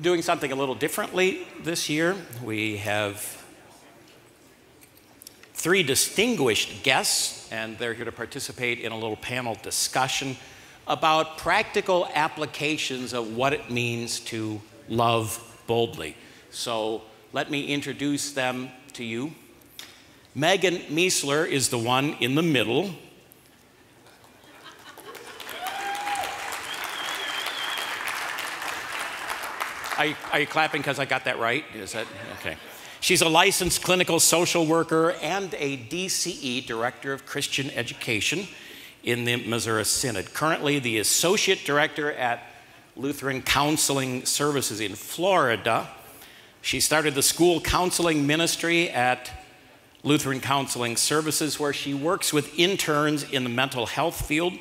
doing something a little differently this year. We have three distinguished guests, and they're here to participate in a little panel discussion about practical applications of what it means to love boldly. So let me introduce them to you. Megan Meissler is the one in the middle. Are you clapping because I got that right? Is that okay? She's a licensed clinical social worker and a DCE, Director of Christian Education, in the Missouri Synod. Currently the Associate Director at Lutheran Counseling Services in Florida. She started the school counseling ministry at Lutheran Counseling Services, where she works with interns in the mental health field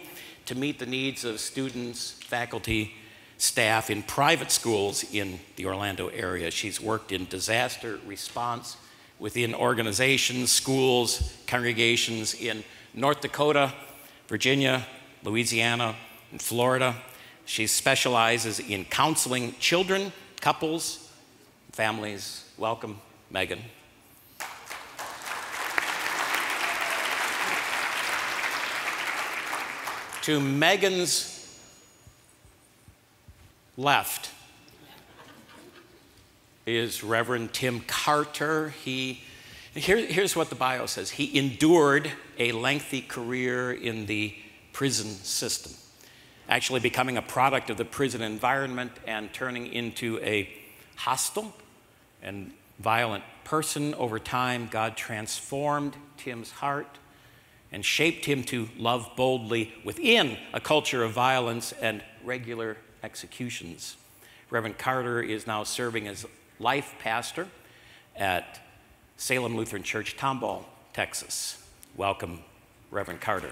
to meet the needs of students, faculty, staff in private schools in the Orlando area. She's worked in disaster response within organizations, schools, congregations in North Dakota, Virginia, Louisiana, and Florida. She specializes in counseling children, couples, families. Welcome, Megan. To Megan's left is Reverend Tim Carter. Here's what the bio says. He endured a lengthy career in the prison system, actually becoming a product of the prison environment and turning into a hostile and violent person. Over time, God transformed Tim's heart and shaped him to love boldly within a culture of violence and regular executions. Reverend Carter is now serving as life pastor at Salem Lutheran Church, Tomball, Texas. Welcome, Reverend Carter.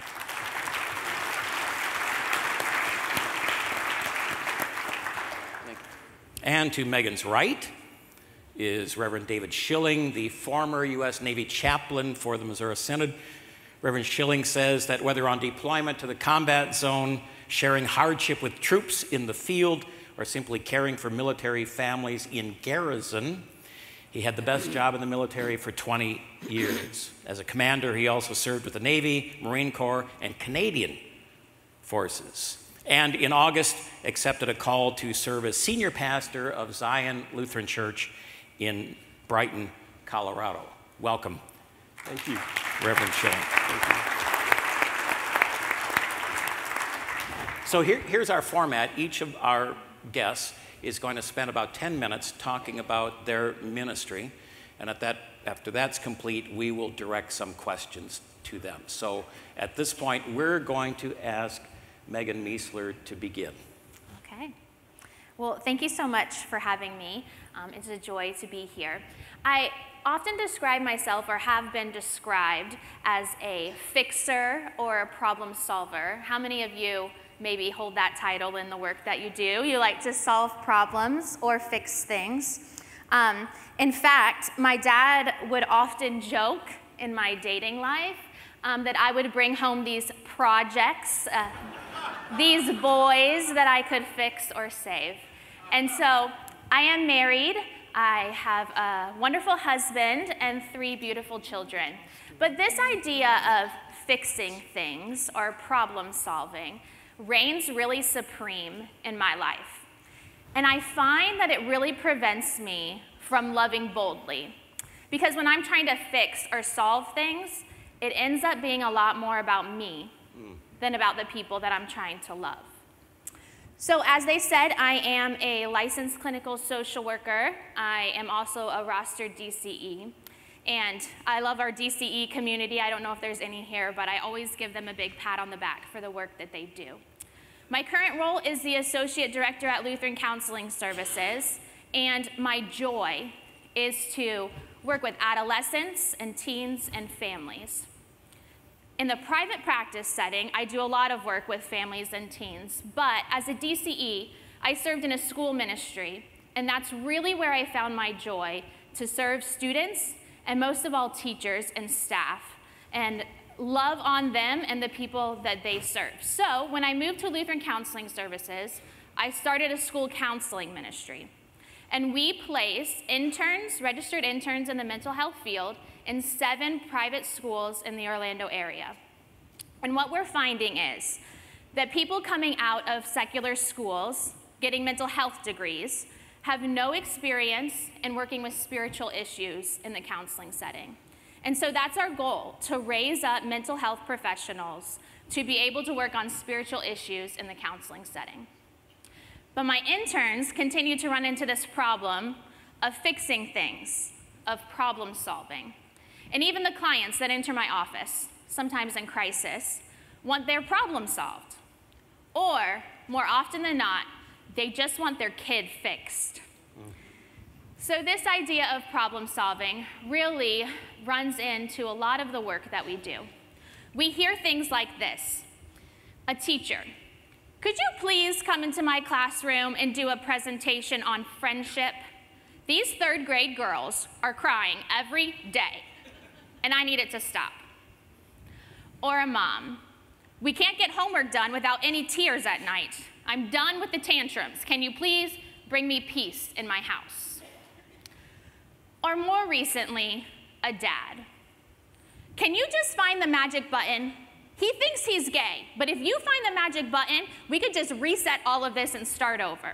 And to Megan's right is Reverend David Schilling, the former U.S. Navy chaplain for the Missouri Synod. Reverend Schilling says that whether on deployment to the combat zone, sharing hardship with troops in the field, or simply caring for military families in garrison, he had the best job in the military for 20 years. As a commander, he also served with the Navy, Marine Corps, and Canadian forces. And in August, accepted a call to serve as senior pastor of Zion Lutheran Church in Brighton, Colorado. Welcome. Thank you, Reverend Schilling. Thank you. So here's our format. Each of our guests is going to spend about 10 minutes talking about their ministry. And after that's complete, we will direct some questions to them. So at this point, we're going to ask Megan Meissler to begin. Okay. Well, thank you so much for having me. It's a joy to be here. I often describe myself, or have been described, as a fixer or a problem solver. How many of you maybe hold that title in the work that you do? You like to solve problems or fix things. In fact, my dad would often joke in my dating life that I would bring home these projects, these boys that I could fix or save. And so I am married. I have a wonderful husband and three beautiful children. But this idea of fixing things or problem solving reigns really supreme in my life. And I find that it really prevents me from loving boldly. Because when I'm trying to fix or solve things, it ends up being a lot more about me than about the people that I'm trying to love. So as they said, I am a licensed clinical social worker. I am also a rostered DCE. And I love our DCE community. I don't know if there's any here, but I always give them a big pat on the back for the work that they do. My current role is the Associate Director at Lutheran Counseling Services, and my joy is to work with adolescents and teens and families. In the private practice setting, I do a lot of work with families and teens, but as a DCE, I served in a school ministry, and that's really where I found my joy, to serve students and most of all teachers and staff, and love on them and the people that they serve. So when I moved to Lutheran Counseling Services, I started a school counseling ministry. And we place interns, registered interns in the mental health field in 7 private schools in the Orlando area. And what we're finding is that people coming out of secular schools, getting mental health degrees, have no experience in working with spiritual issues in the counseling setting. And so that's our goal, to raise up mental health professionals to be able to work on spiritual issues in the counseling setting. But my interns continue to run into this problem of fixing things, of problem solving. And even the clients that enter my office, sometimes in crisis, want their problem solved. Or, more often than not, they just want their kid fixed. So this idea of problem solving really runs into a lot of the work that we do. We hear things like this. A teacher, could you please come into my classroom and do a presentation on friendship? These 3rd grade girls are crying every day, and I need it to stop. Or a mom, we can't get homework done without any tears at night. I'm done with the tantrums. Can you please bring me peace in my house? Or more recently, a dad. Can you just find the magic button? He thinks he's gay, but if you find the magic button, we could just reset all of this and start over.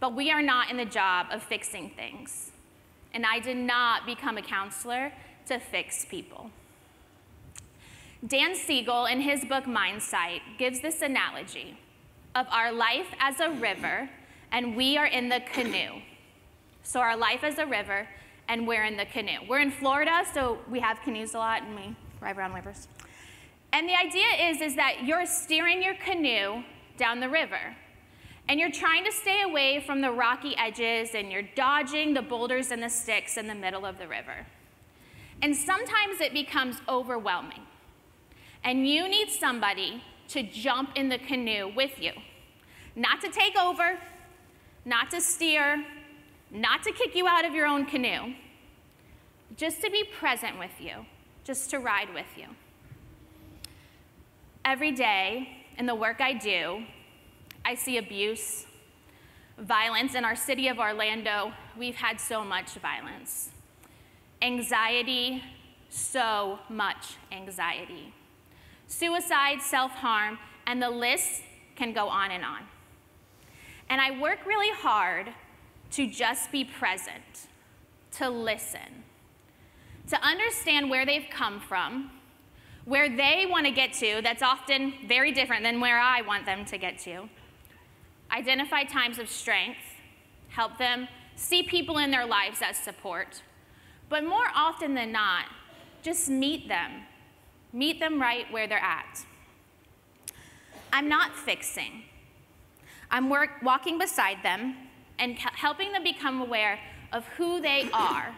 But we are not in the job of fixing things. And I did not become a counselor to fix people. Dan Siegel, in his book Mindsight, gives this analogy of our life as a river, and we are in the canoe. So our life is a river, and we're in the canoe. We're in Florida, so we have canoes a lot, and we ride around rivers. And the idea is that you're steering your canoe down the river, and you're trying to stay away from the rocky edges, and you're dodging the boulders and the sticks in the middle of the river. And sometimes it becomes overwhelming, and you need somebody to jump in the canoe with you, not to take over, not to steer, not to kick you out of your own canoe, just to be present with you, just to ride with you. Every day in the work I do, I see abuse, violence. In our city of Orlando, we've had so much violence. Anxiety, so much anxiety. Suicide, self-harm, and the list can go on and on. And I work really hard to just be present, to listen, to understand where they've come from, where they want to get to that's often very different than where I want them to get to, identify times of strength, help them see people in their lives as support, but more often than not, just meet them right where they're at. I'm not fixing. I'm walking beside them, and helping them become aware of who they are,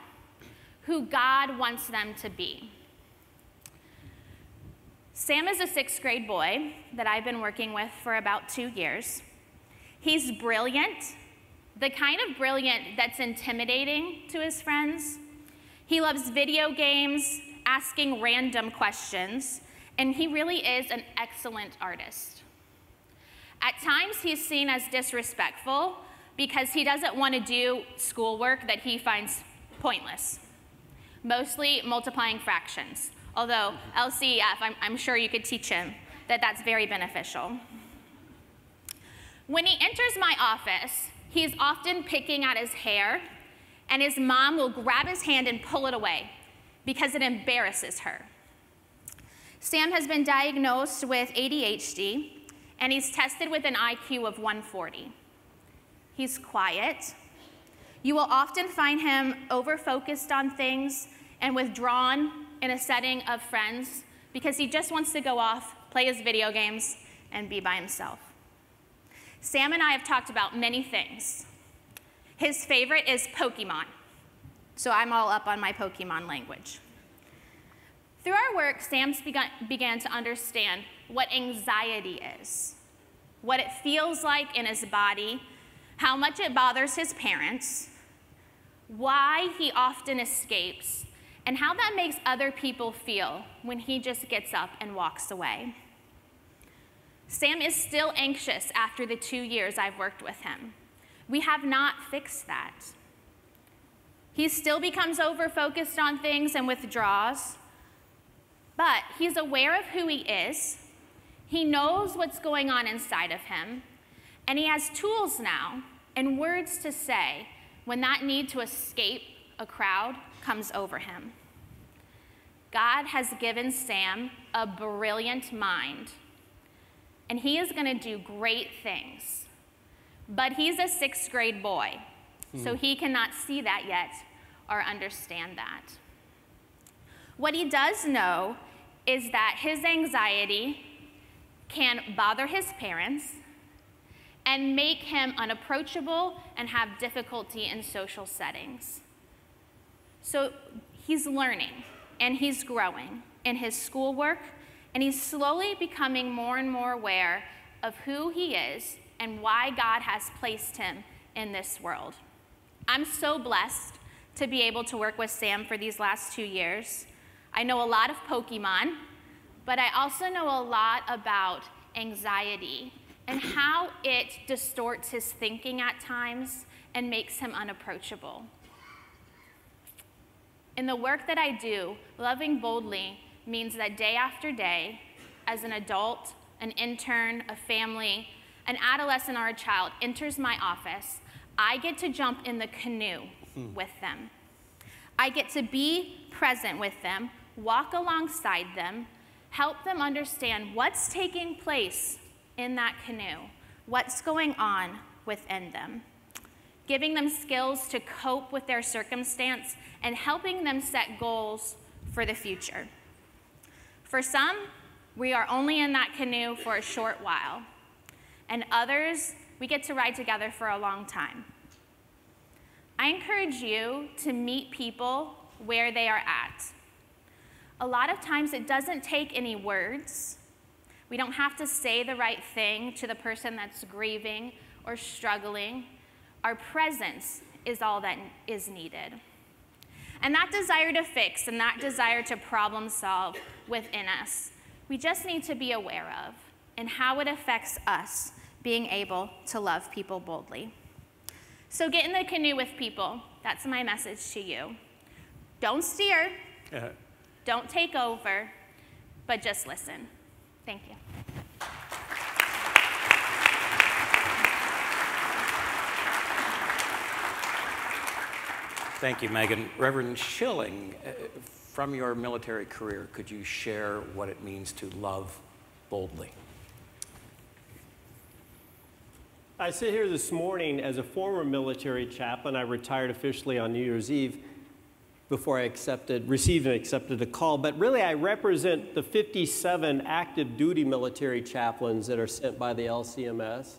who God wants them to be. Sam is a 6th grade boy that I've been working with for about 2 years. He's brilliant, the kind of brilliant that's intimidating to his friends. He loves video games, asking random questions, and he really is an excellent artist. At times, he's seen as disrespectful, because he doesn't want to do schoolwork that he finds pointless, mostly multiplying fractions. Although LCEF, I'm sure you could teach him that that's very beneficial. When he enters my office, he's often picking at his hair, and his mom will grab his hand and pull it away because it embarrasses her. Sam has been diagnosed with ADHD, and he's tested with an IQ of 140. He's quiet. You will often find him over-focused on things and withdrawn in a setting of friends because he just wants to go off, play his video games, and be by himself. Sam and I have talked about many things. His favorite is Pokemon, so I'm all up on my Pokemon language. Through our work, Sam's began to understand what anxiety is, what it feels like in his body, how much it bothers his parents, why he often escapes, and how that makes other people feel when he just gets up and walks away. Sam is still anxious after the 2 years I've worked with him. We have not fixed that. He still becomes over-focused on things and withdraws, but he's aware of who he is, he knows what's going on inside of him, and he has tools now and words to say when that need to escape a crowd comes over him. God has given Sam a brilliant mind, and he is going to do great things. But he's a sixth grade boy, so he cannot see that yet or understand that. What he does know is that his anxiety can bother his parents and make him unapproachable and have difficulty in social settings. So he's learning, and he's growing in his schoolwork, and he's slowly becoming more and more aware of who he is and why God has placed him in this world. I'm so blessed to be able to work with Sam for these last 2 years. I know a lot of Pokemon, but I also know a lot about anxiety and how it distorts his thinking at times and makes him unapproachable. In the work that I do, loving boldly means that day after day, as an adult, an intern, a family, an adolescent or a child enters my office, I get to jump in the canoe with them. I get to be present with them, walk alongside them, help them understand what's taking place in that canoe, what's going on within them, giving them skills to cope with their circumstance and helping them set goals for the future. For some, we are only in that canoe for a short while, and others, we get to ride together for a long time. I encourage you to meet people where they are at. A lot of times it doesn't take any words. We don't have to say the right thing to the person that's grieving or struggling. Our presence is all that is needed. And that desire to fix and that desire to problem solve within us, we just need to be aware of and how it affects us being able to love people boldly. So get in the canoe with people. That's my message to you. Don't steer, don't take over, but just listen. Thank you. Thank you, Megan. Reverend Schilling, from your military career, could you share what it means to love boldly? I sit here this morning as a former military chaplain. I retired officially on New Year's Eve before I received and accepted a call. But really, I represent the 57 active duty military chaplains that are sent by the LCMS,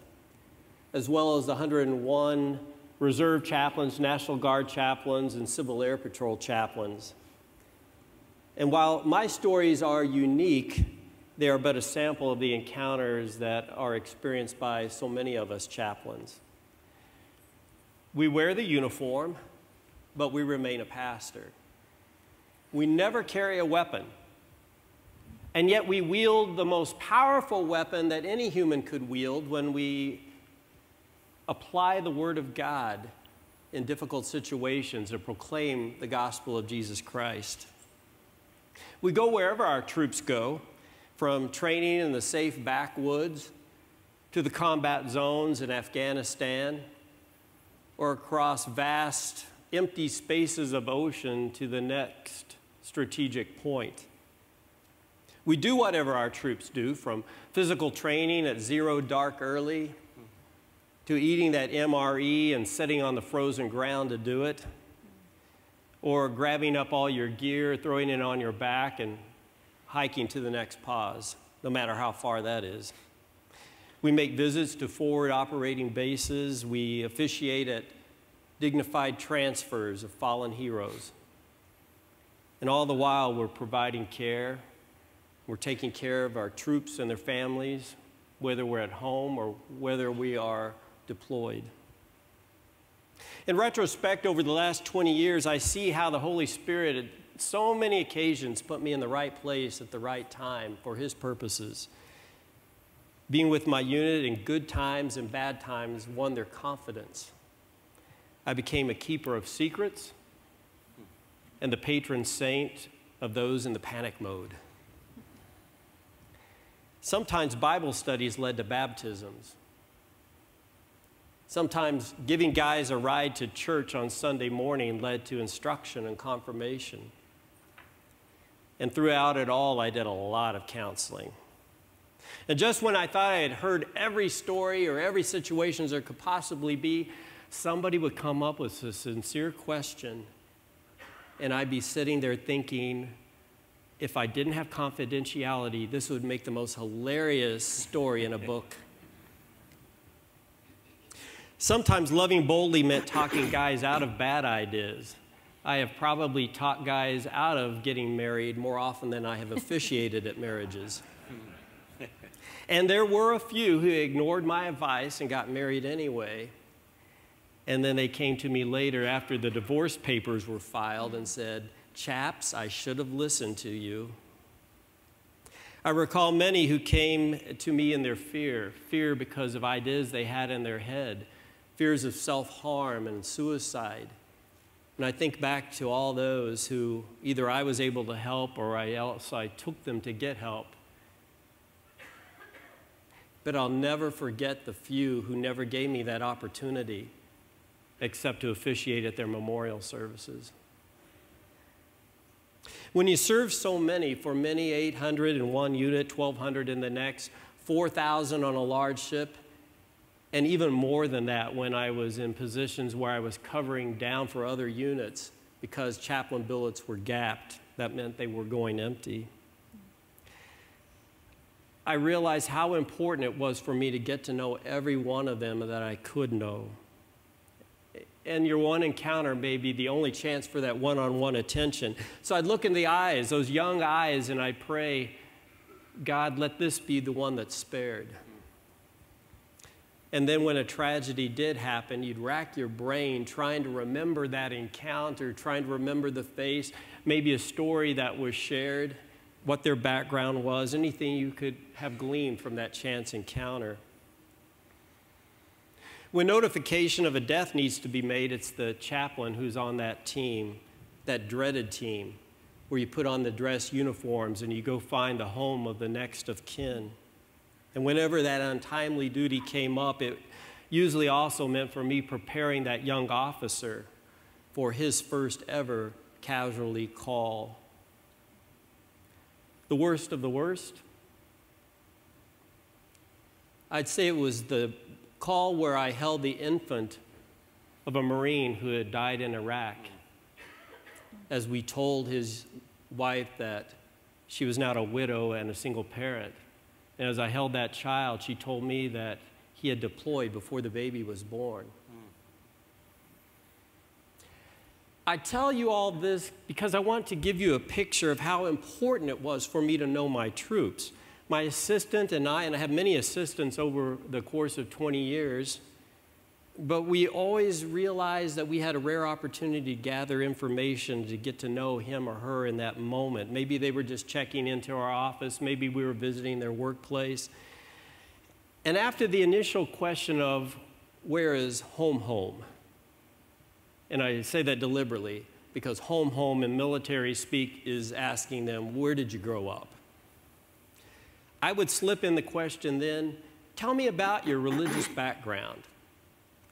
as well as the 101 Reserve chaplains, National Guard chaplains, and Civil Air Patrol chaplains. And while my stories are unique, they are but a sample of the encounters that are experienced by so many of us chaplains. We wear the uniform, but we remain a pastor. We never carry a weapon, and yet we wield the most powerful weapon that any human could wield when we apply the word of God in difficult situations and proclaim the gospel of Jesus Christ. We go wherever our troops go, from training in the safe backwoods to the combat zones in Afghanistan, or across vast empty spaces of ocean to the next strategic point. We do whatever our troops do, from physical training at zero dark early to eating that MRE and sitting on the frozen ground to do it, or grabbing up all your gear, throwing it on your back, and hiking to the next pause, no matter how far that is. We make visits to forward operating bases. We officiate at dignified transfers of fallen heroes. And all the while, we're providing care. We're taking care of our troops and their families, whether we're at home or whether we are deployed. In retrospect, over the last 20 years, I see how the Holy Spirit had so many occasions put me in the right place at the right time for his purposes. Being with my unit in good times and bad times won their confidence. I became a keeper of secrets and the patron saint of those in the panic mode. Sometimes Bible studies led to baptisms. Sometimes giving guys a ride to church on Sunday morning led to instruction and confirmation. And throughout it all, I did a lot of counseling. And just when I thought I had heard every story or every situation there could possibly be, somebody would come up with a sincere question, and I'd be sitting there thinking, if I didn't have confidentiality, this would make the most hilarious story in a book. Sometimes loving boldly meant talking guys out of bad ideas. I have probably talked guys out of getting married more often than I have officiated at marriages. And there were a few who ignored my advice and got married anyway. And then they came to me later after the divorce papers were filed and said, "Chaps, I should have listened to you." I recall many who came to me in their fear because of ideas they had in their head, fears of self-harm and suicide. And I think back to all those who either I was able to help or I took them to get help. But I'll never forget the few who never gave me that opportunity except to officiate at their memorial services. When you serve so many, for many 800 in one unit, 1,200 in the next, 4,000 on a large ship, and even more than that when I was in positions where I was covering down for other units because chaplain billets were gapped. That meant they were going empty. I realized how important it was for me to get to know every one of them that I could know. And your one encounter may be the only chance for that one-on-one attention. So I'd look in the eyes, those young eyes, and I'd pray, God, let this be the one that's spared. And then when a tragedy did happen, you'd rack your brain trying to remember that encounter, trying to remember the face, maybe a story that was shared, what their background was, anything you could have gleaned from that chance encounter. When notification of a death needs to be made, it's the chaplain who's on that team, that dreaded team, where you put on the dress uniforms and you go find the home of the next of kin. And whenever that untimely duty came up, it usually also meant for me preparing that young officer for his first ever casualty call. The worst of the worst? I'd say it was the call where I held the infant of a Marine who had died in Iraq as we told his wife that she was not a widow and a single parent. And as I held that child, she told me that he had deployed before the baby was born. I tell you all this because I want to give you a picture of how important it was for me to know my troops. My assistant and I have many assistants over the course of 20 years, but we always realized that we had a rare opportunity to gather information to get to know him or her in that moment. Maybe they were just checking into our office. Maybe we were visiting their workplace. And after the initial question of, where is home home? And I say that deliberately because home home in military speak is asking them, where did you grow up? I would slip in the question then, tell me about your religious background.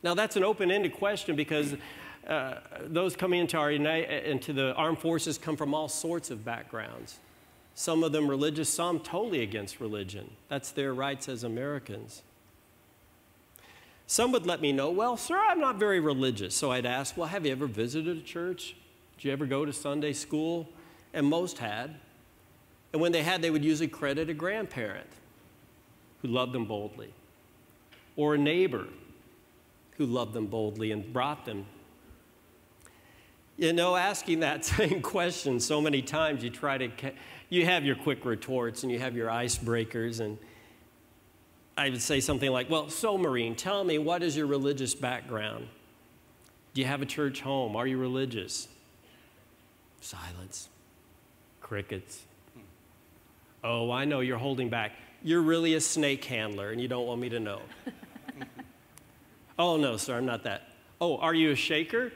Now that's an open-ended question because those coming into the armed forces come from all sorts of backgrounds. Some of them religious, some totally against religion. That's their rights as Americans. Some would let me know, well, sir, I'm not very religious. So I'd ask, well, have you ever visited a church? Did you ever go to Sunday school? And most had. And when they had, they would usually credit a grandparent who loved them boldly, or a neighbor who loved them boldly and brought them. You know, asking that same question so many times, you have your quick retorts and you have your icebreakers, and I would say something like, well, so Marine, tell me, what is your religious background? Do you have a church home? Are you religious? Silence. Crickets. Oh, I know you're holding back. you're really a snake handler and you don't want me to know. Oh, no, sir, I'm not that. Oh, are you a shaker?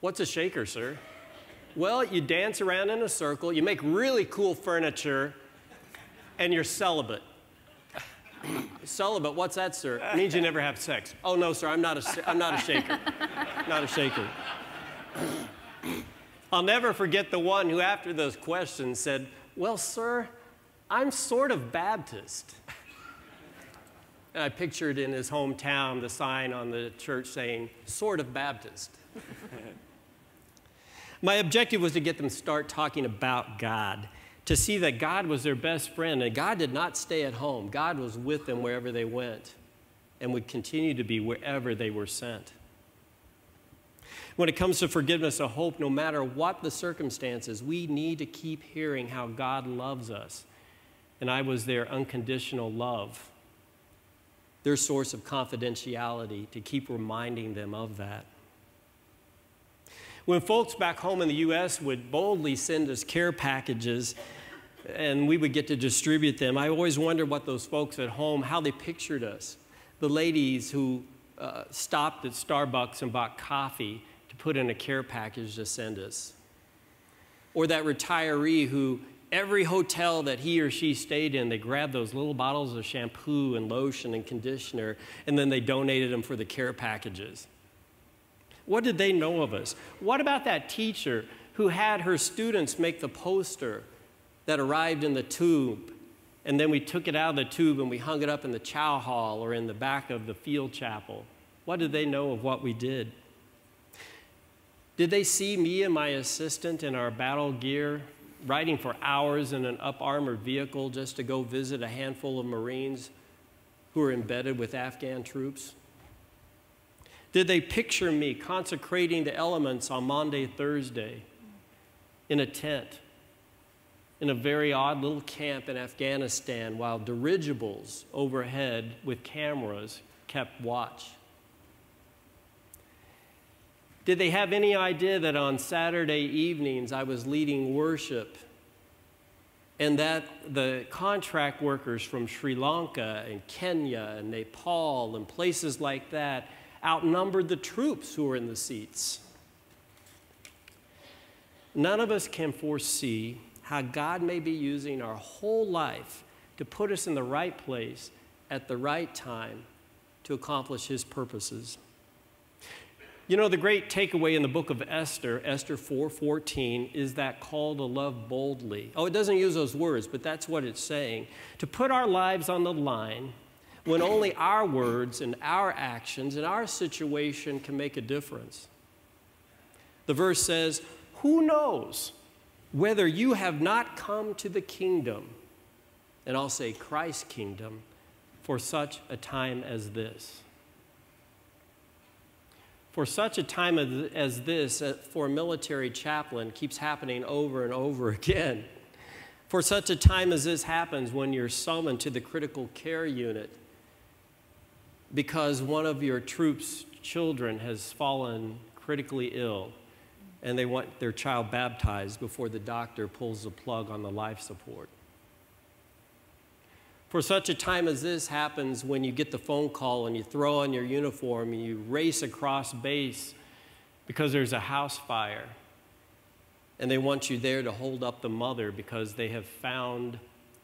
What's a shaker, sir? Well, you dance around in a circle, you make really cool furniture, and you're celibate. Celibate, what's that, sir? It means you never have sex. Oh, no, sir, I'm not a shaker. Not a shaker. I'll never forget the one who, after those questions, said, well, sir, I'm sort of Baptist. And I pictured in his hometown the sign on the church saying, sort of Baptist. My objective was to get them to start talking about God, to see that God was their best friend, and God did not stay at home. God was with them wherever they went and would continue to be wherever they were sent. When it comes to forgiveness of hope, no matter what the circumstances, we need to keep hearing how God loves us. And I was their unconditional love, their source of confidentiality, to keep reminding them of that. When folks back home in the U.S. would boldly send us care packages and we would get to distribute them, I always wondered what those folks at home, how they pictured us. The ladies who stopped at Starbucks and bought coffee to put in a care package to send us. Or that retiree who every hotel that he or she stayed in, they grabbed those little bottles of shampoo and lotion and conditioner and then they donated them for the care packages. What did they know of us? What about that teacher who had her students make the poster that arrived in the tube, and then we took it out of the tube and we hung it up in the chow hall or in the back of the field chapel? What did they know of what we did? Did they see me and my assistant in our battle gear riding for hours in an up-armored vehicle just to go visit a handful of Marines who were embedded with Afghan troops? Did they picture me consecrating the elements on Maundy Thursday in a tent in a very odd little camp in Afghanistan while dirigibles overhead with cameras kept watch? Did they have any idea that on Saturday evenings I was leading worship and that the contract workers from Sri Lanka and Kenya and Nepal and places like that outnumbered the troops who were in the seats? None of us can foresee how God may be using our whole life to put us in the right place at the right time to accomplish his purposes. You know, the great takeaway in the book of Esther, Esther 4:14, is that call to love boldly. Oh, it doesn't use those words, but that's what it's saying. To put our lives on the line when only our words and our actions and our situation can make a difference. The verse says, who knows whether you have not come to the kingdom, and I'll say Christ's kingdom, for such a time as this. For such a time as this, for a military chaplain, keeps happening over and over again. For such a time as this happens when you're summoned to the critical care unit because one of your troops' children has fallen critically ill and they want their child baptized before the doctor pulls the plug on the life support. For such a time as this happens when you get the phone call and you throw on your uniform and you race across base because there's a house fire and they want you there to hold up the mother because they have found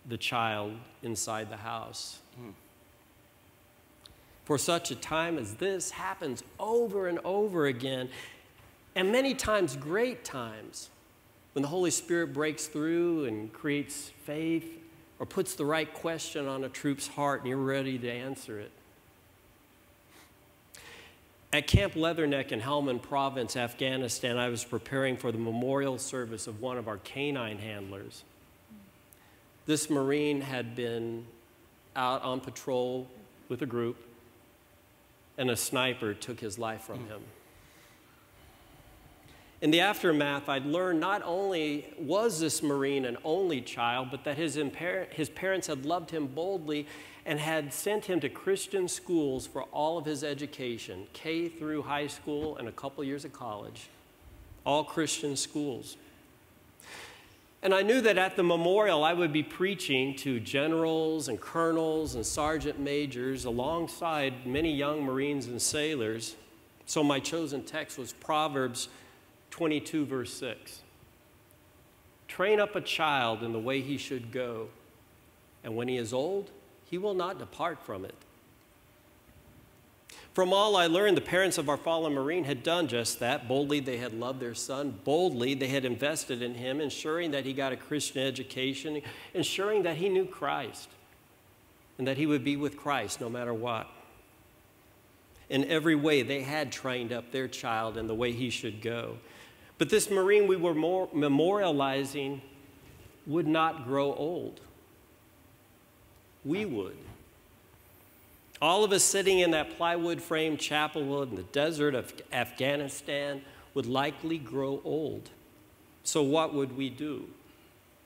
the child inside the house. For such a time as this happens over and over again, and many times great times, when the Holy Spirit breaks through and creates faith or puts the right question on a troop's heart and you're ready to answer it. At Camp Leatherneck in Helmand Province, Afghanistan, I was preparing for the memorial service of one of our canine handlers. This Marine had been out on patrol with a group, and a sniper took his life from him. In the aftermath, I'd learned not only was this Marine an only child, but that his parents had loved him boldly and had sent him to Christian schools for all of his education, K through high school and a couple years of college, all Christian schools. And I knew that at the memorial, I would be preaching to generals and colonels and sergeant majors alongside many young Marines and sailors. So my chosen text was Proverbs 22, verse 6. Train up a child in the way he should go, and when he is old, he will not depart from it. From all I learned, the parents of our fallen Marine had done just that. Boldly, they had loved their son. Boldly, they had invested in him, ensuring that he got a Christian education, ensuring that he knew Christ, and that he would be with Christ no matter what. In every way, they had trained up their child in the way he should go. But this Marine we were memorializing would not grow old. We would. All of us sitting in that plywood-framed chapel in the desert of Afghanistan would likely grow old. So what would we do?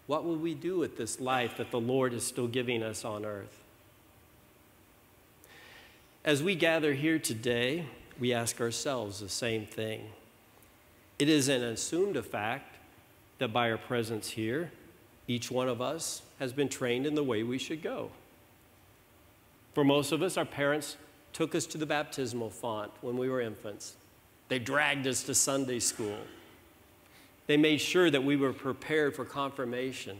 What would we do with this life that the Lord is still giving us on earth? As we gather here today, we ask ourselves the same thing. It is an assumed fact that by our presence here, each one of us has been trained in the way we should go. For most of us, our parents took us to the baptismal font when we were infants. They dragged us to Sunday school. They made sure that we were prepared for confirmation.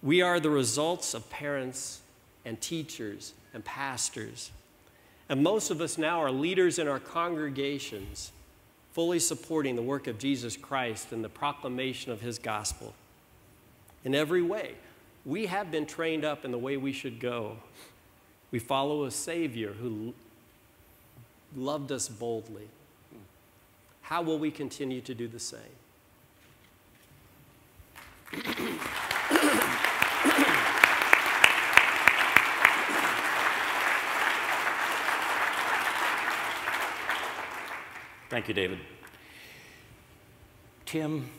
We are the results of parents and teachers and pastors. And most of us now are leaders in our congregations, fully supporting the work of Jesus Christ and the proclamation of his gospel. In every way, we have been trained up in the way we should go. We follow a Savior who loved us boldly. How will we continue to do the same? Thank you, David. Tim,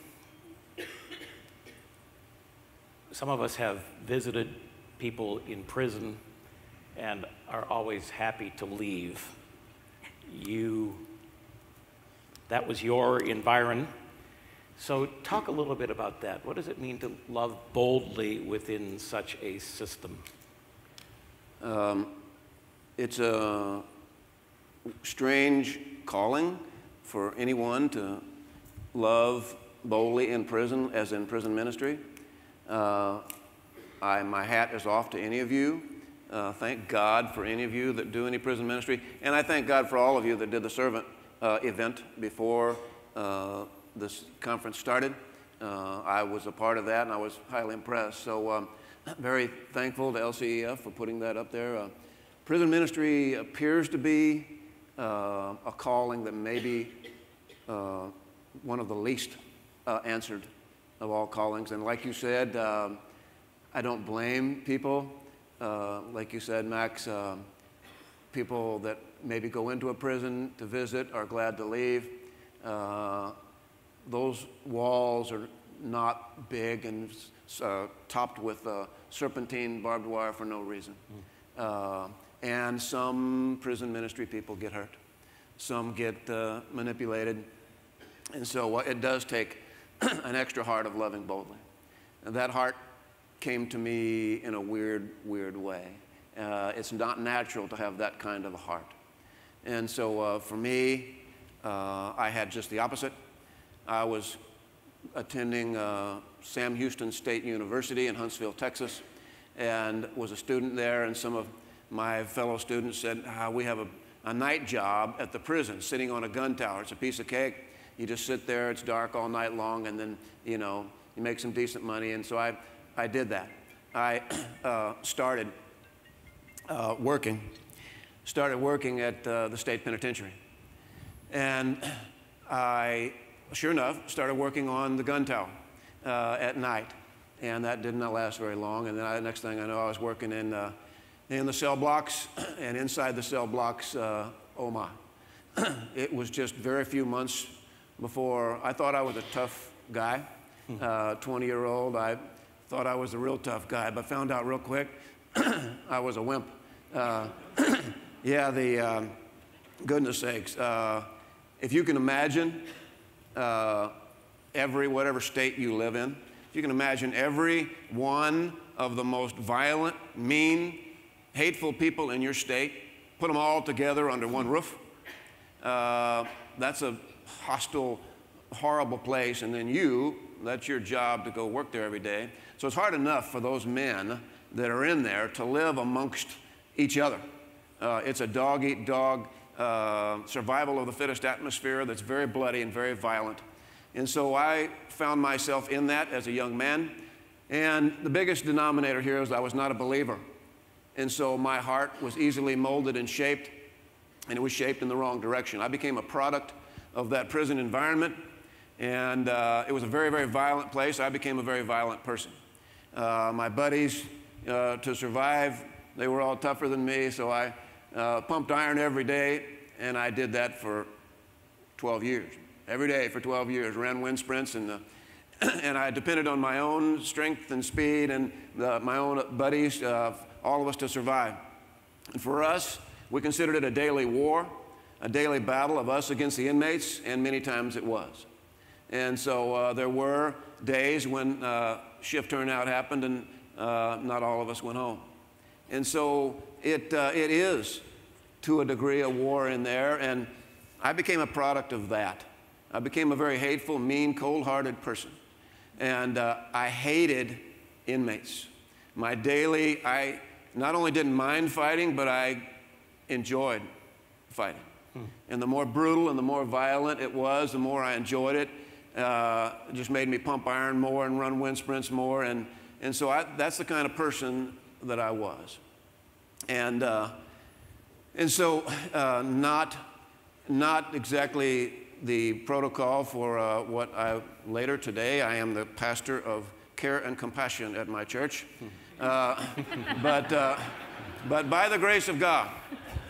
some of us have visited people in prison and are always happy to leave. That was your environment. So talk a little bit about that. What does it mean to love boldly within such a system? It's a strange calling for anyone to love boldly in prison, as in prison ministry. My hat is off to any of you. Thank God for any of you that do any prison ministry. And I thank God for all of you that did the servant event before this conference started. I was a part of that, and I was highly impressed. So very thankful to LCEF for putting that up there. Prison ministry appears to be a calling that may be one of the least answered of all callings. And like you said, I don't blame people. Like you said, Max, people that maybe go into a prison to visit are glad to leave. Those walls are not big and topped with serpentine barbed wire for no reason. And some prison ministry people get hurt. Some get manipulated. And so it does take an extra heart of loving boldly. And that heart came to me in a weird, weird way. It's not natural to have that kind of a heart. And so for me, I had just the opposite. I was attending Sam Houston State University in Huntsville, Texas, and was a student there. And some of my fellow students said, we have a night job at the prison, sitting on a gun tower. It's a piece of cake. You just sit there, it's dark all night long, and then, you know, you make some decent money. And so I did that. I started working at the state penitentiary. And I, sure enough, started working on the gun tower at night. And that did not last very long. And then next thing I know, I was working in the cell blocks and inside the cell blocks, oh my. It was just very few months before, I thought I was a tough guy, 20-year-old. I thought I was a real tough guy, but found out real quick I was a wimp. Yeah, goodness sakes. If you can imagine whatever state you live in. You can imagine every one of the most violent, mean, hateful people in your state, put them all together under one roof. That's a hostile, horrible place, and then you, that's your job to go work there every day. So it's hard enough for those men that are in there to live amongst each other. It's a dog-eat-dog survival of the fittest atmosphere that's very bloody and very violent. And so I found myself in that as a young man. And the biggest denominator here is I was not a believer. And so my heart was easily molded and shaped, and it was shaped in the wrong direction. I became a product of that prison environment, and it was a very, very violent place. I became a very violent person. My buddies, to survive, they were all tougher than me, so I pumped iron every day, and I did that for 12 years. Every day for 12 years, ran wind sprints, and and I depended on my own strength and speed and my own buddies, all of us, to survive. And for us, we considered it a daily war, a daily battle of us against the inmates, and many times it was. And so there were days when shift turnout happened and not all of us went home. And so it is, to a degree, a war in there, and I became a product of that. I became a very hateful, mean, cold-hearted person, and I hated inmates. My daily, I not only didn't mind fighting, but I enjoyed fighting. And the more brutal and the more violent it was, the more I enjoyed it. It just made me pump iron more and run wind sprints more. And so that's the kind of person that I was. And so not exactly the protocol for what I later today, I am the pastor of care and compassion at my church. But by the grace of God,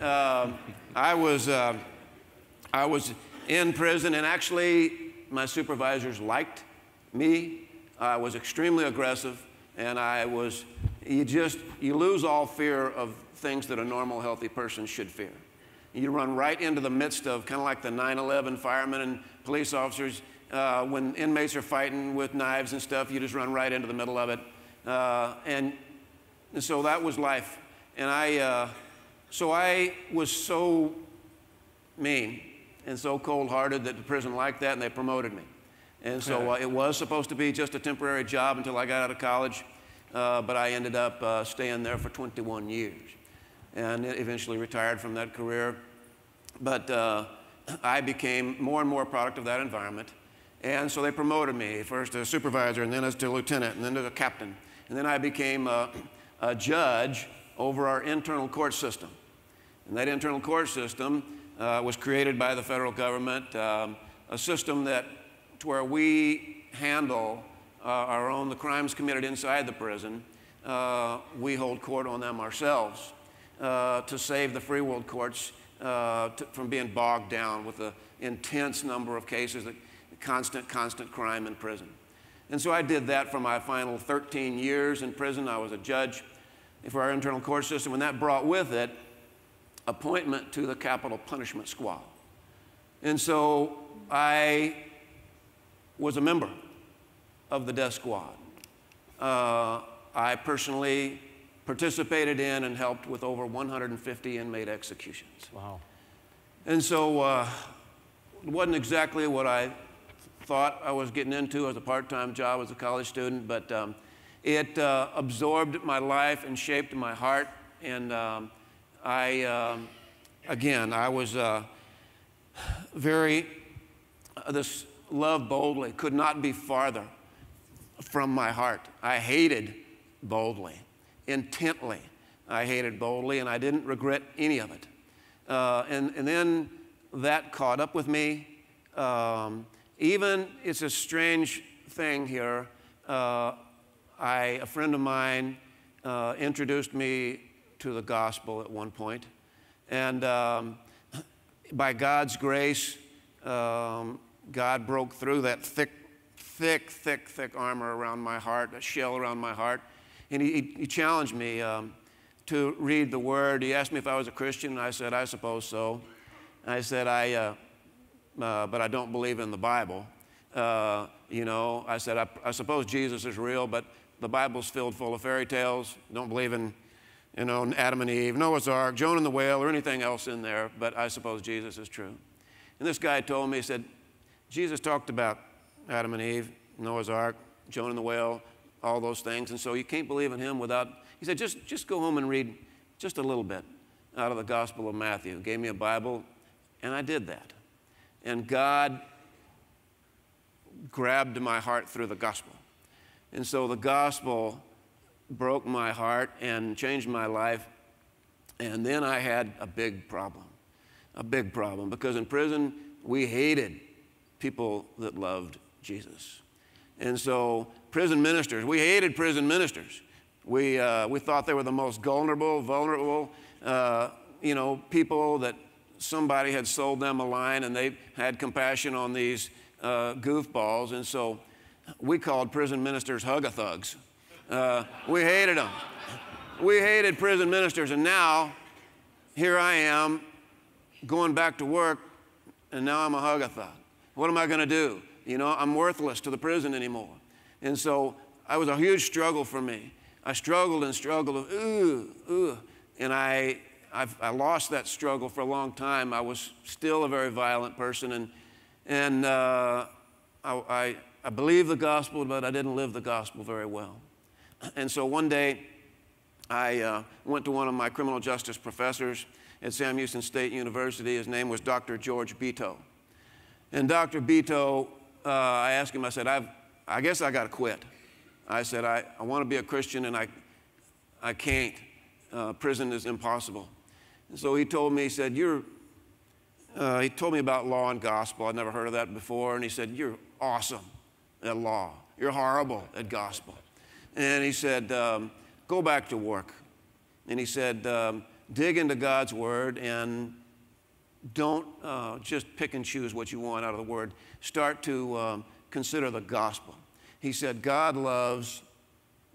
I was in prison, and actually my supervisors liked me. I was extremely aggressive, and I was, you lose all fear of things that a normal, healthy person should fear. You run right into the midst of kind of like the 9/11 firemen and police officers. When inmates are fighting with knives and stuff, you just run right into the middle of it. And so that was life. And I was so mean and so cold-hearted that the prison liked that, and they promoted me. And so it was supposed to be just a temporary job until I got out of college, but I ended up staying there for 21 years and eventually retired from that career. But I became more and more a product of that environment. And so they promoted me first to supervisor, and then as to lieutenant, and then to a captain. And then I became a judge over our internal court system. And that internal court system was created by the federal government, a system that to where we handle our own, the crimes committed inside the prison. We hold court on them ourselves to save the free world courts from being bogged down with the intense number of cases, the constant crime in prison. And so I did that for my final 13 years in prison. I was a judge for our internal court system, and that brought with it appointment to the capital punishment squad. And so I was a member of the death squad. I personally participated in and helped with over 150 inmate executions. Wow. And so it wasn't exactly what I thought I was getting into as a part-time job as a college student, but it absorbed my life and shaped my heart. And again, I was very, this love boldly could not be farther from my heart. I hated boldly, intently. I hated boldly, and I didn't regret any of it. And then that caught up with me. Even, it's a strange thing here. A friend of mine introduced me to the gospel at one point. And by God's grace, God broke through that thick armor around my heart, a shell around my heart. And he challenged me to read the Word. He asked me if I was a Christian, and I said, I suppose so. And I said, but I don't believe in the Bible. I said, I suppose Jesus is real, but the Bible's filled full of fairy tales. Don't believe in, Adam and Eve, Noah's Ark, Jonah and the whale, or anything else in there, but I suppose Jesus is true. And this guy told me, he said, Jesus talked about Adam and Eve, Noah's Ark, Jonah and the whale, all those things, and so you can't believe in him without, he said, just go home and read just a little bit out of the Gospel of Matthew. He gave me a Bible, and I did that. And God grabbed my heart through the Gospel. And so the Gospel broke my heart and changed my life. And then I had a big problem, because in prison, we hated people that loved Jesus. And so prison ministers, we hated prison ministers. We thought they were the most vulnerable people, that somebody had sold them a line and they had compassion on these goofballs. And so we called prison ministers hug-a-thugs. We hated them. We hated prison ministers. And now, here I am going back to work, and now I'm a hug-a-thug. What am I going to do? I'm worthless to the prison anymore. And so it was a huge struggle for me. I struggled and struggled. And I lost that struggle for a long time. I was still a very violent person, and I believed the gospel, but I didn't live the gospel very well. And so one day, I went to one of my criminal justice professors at Sam Houston State University. His name was Dr. George Beto. And Dr. Beto, I asked him, I said, I guess I gotta quit. I said, I wanna be a Christian, and I can't. Prison is impossible. And so he told me, he said, he told me about law and gospel. I'd never heard of that before. And he said, you're awesome at law. You're horrible at gospel. And he said, go back to work. And he said, dig into God's word, and don't just pick and choose what you want out of the word. Start to consider the gospel. He said, God loves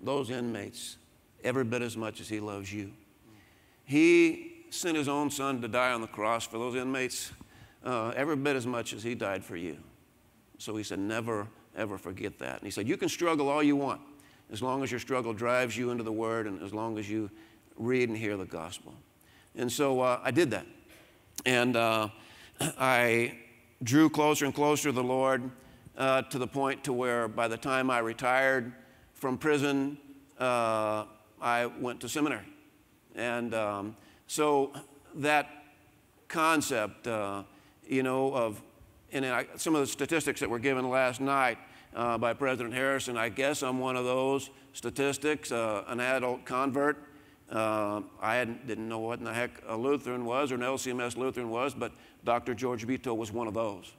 those inmates every bit as much as he loves you. He sent his own son to die on the cross for those inmates every bit as much as he died for you. So he said, never, ever forget that. And he said, you can struggle all you want, as long as your struggle drives you into the word, and as long as you read and hear the gospel. And so I did that. And I drew closer and closer to the Lord, to the point to where by the time I retired from prison, I went to seminary. And so that concept, some of the statistics that were given last night by President Harrison, I guess I'm one of those statistics, an adult convert. I didn't know what in the heck a Lutheran was, or an LCMS Lutheran was, but Dr. George Beto was one of those.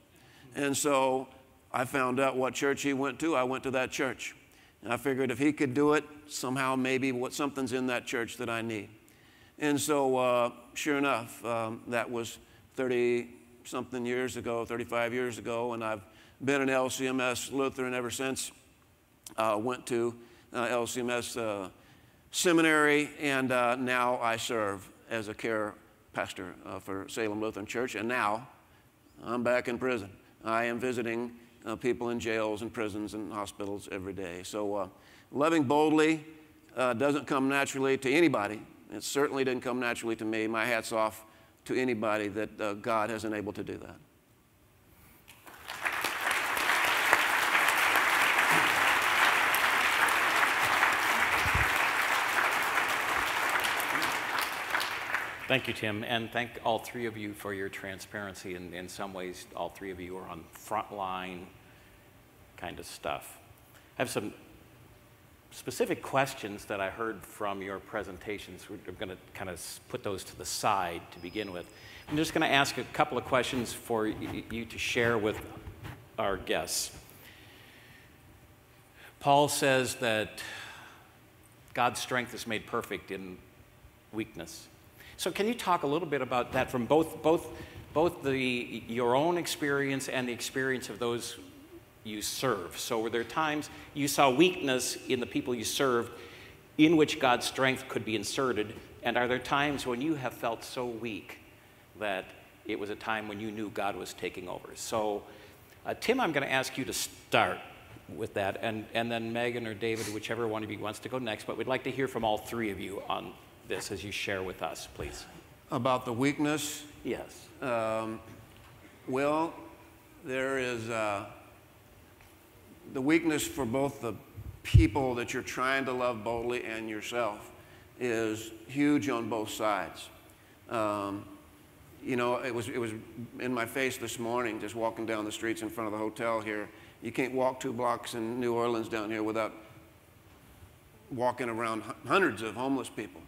And so I found out what church he went to. I went to that church. And I figured if he could do it, somehow maybe something's in that church that I need. And so sure enough, that was 30-something years ago, 35 years ago, and I've been an LCMS Lutheran ever since. Went to LCMS seminary, and now I serve as a care pastor for Salem Lutheran Church, and now I'm back in prison. I am visiting people in jails and prisons and hospitals every day. So loving boldly doesn't come naturally to anybody. It certainly didn't come naturally to me. My hat's off to anybody that God has enabled to do that. Thank you, Tim, and thank all three of you for your transparency. And in some ways, all three of you are on frontline kind of stuff. I have some specific questions that I heard from your presentations. We're going to kind of put those to the side to begin with. I'm just going to ask a couple of questions for you to share with our guests. Paul says that God's strength is made perfect in weakness. So can you talk a little bit about that from both your own experience and the experience of those you serve? So were there times you saw weakness in the people you served in which God's strength could be inserted? And are there times when you have felt so weak that it was a time when you knew God was taking over? So Tim, I'm going to ask you to start with that, and then Megan or David, whichever one of you wants to go next, but we'd like to hear from all three of you on this as you share with us, please. About the weakness? Yes. Well, there is the weakness for both the people that you're trying to love boldly and yourself is huge on both sides. You know, it was in my face this morning, just walking down the streets in front of the hotel here. You can't walk 2 blocks in New Orleans down here without walking around hundreds of homeless people.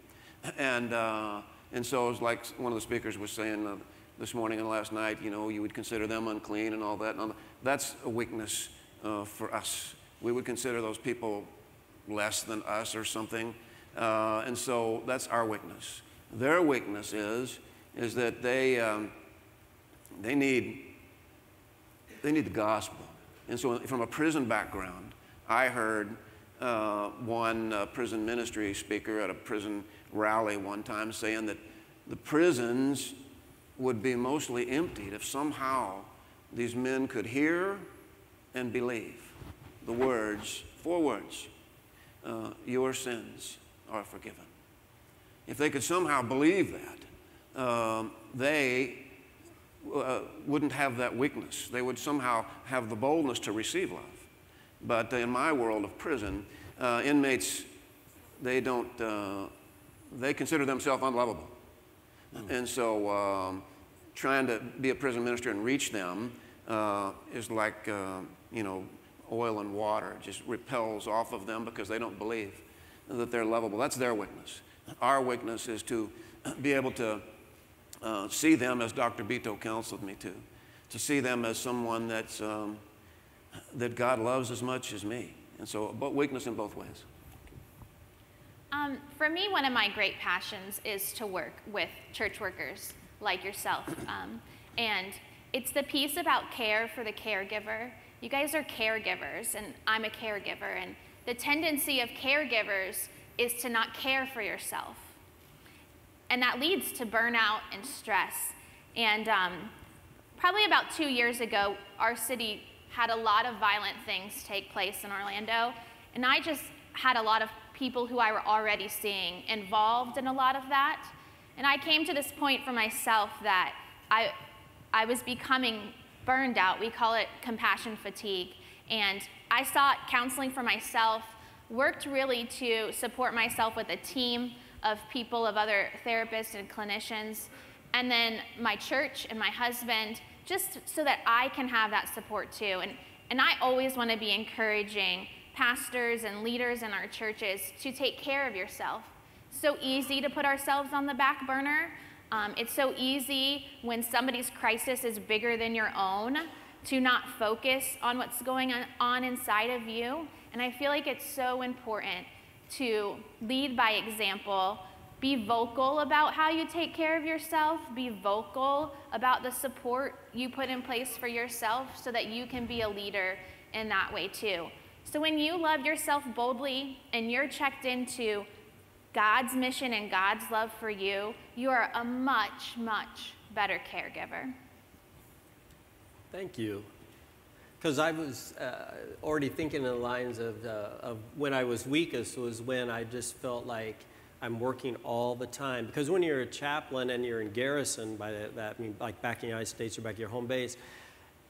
And so it was like one of the speakers was saying this morning and last night, you know, you would consider them unclean and all that. That's a weakness for us. We would consider those people less than us or something. And so that's our weakness. Their weakness is that they need the gospel. And so from a prison background, I heard one prison ministry speaker at a prison rally one time saying that the prisons would be mostly emptied if somehow these men could hear and believe the words, 4 words, your sins are forgiven. If they could somehow believe that, they wouldn't have that weakness. They would somehow have the boldness to receive love. But in my world of prison, inmates, they consider themselves unlovable. And so trying to be a prison minister and reach them is like, you know, oil and water. It just repels off of them because they don't believe that they're lovable. That's their weakness. Our weakness is to be able to see them as Dr. Beto counseled me to see them as someone that's, that God loves as much as me. And so, but weakness in both ways. For me, one of my great passions is to work with church workers like yourself. And it's the piece about care for the caregiver. You guys are caregivers, and I'm a caregiver. And the tendency of caregivers is to not care for yourself. And that leads to burnout and stress. And probably about 2 years ago, our city had a lot of violent things take place in Orlando. And I just had a lot of people who I were already seeing involved in a lot of that. And I came to this point for myself that I was becoming burned out. We call it compassion fatigue. And I sought counseling for myself, worked really to support myself with a team of people, of other therapists and clinicians, and then my church and my husband, just so that I can have that support too. And I always want to be encouraging pastors and leaders in our churches to take care of yourself. It's so easy to put ourselves on the back burner. It's so easy when somebody's crisis is bigger than your own to not focus on what's going on inside of you. And I feel like it's so important to lead by example, be vocal about how you take care of yourself, be vocal about the support you put in place for yourself so that you can be a leader in that way too. So when you love yourself boldly and you're checked into God's mission and God's love for you, you are a much, much better caregiver. Thank you. Because I was already thinking in the lines of when I was weakest was when I just felt like I'm working all the time. Because when you're a chaplain and you're in garrison, by that I mean like back in the United States or back at your home base,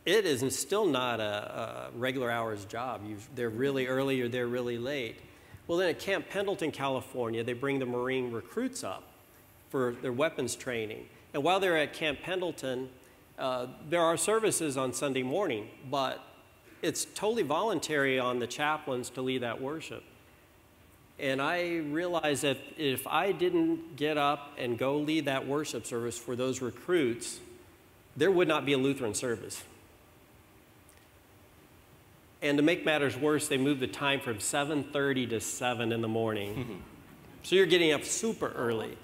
it is still not a regular hours job. They're really early or they're really late. Well, then at Camp Pendleton, California, they bring the Marine recruits up for their weapons training. And while they're at Camp Pendleton, there are services on Sunday morning, but it's totally voluntary on the chaplains to lead that worship. And I realized that if I didn't get up and go lead that worship service for those recruits, there would not be a Lutheran service. And to make matters worse, they moved the time from 7:30 to 7 in the morning. Mm-hmm. So you're getting up super early.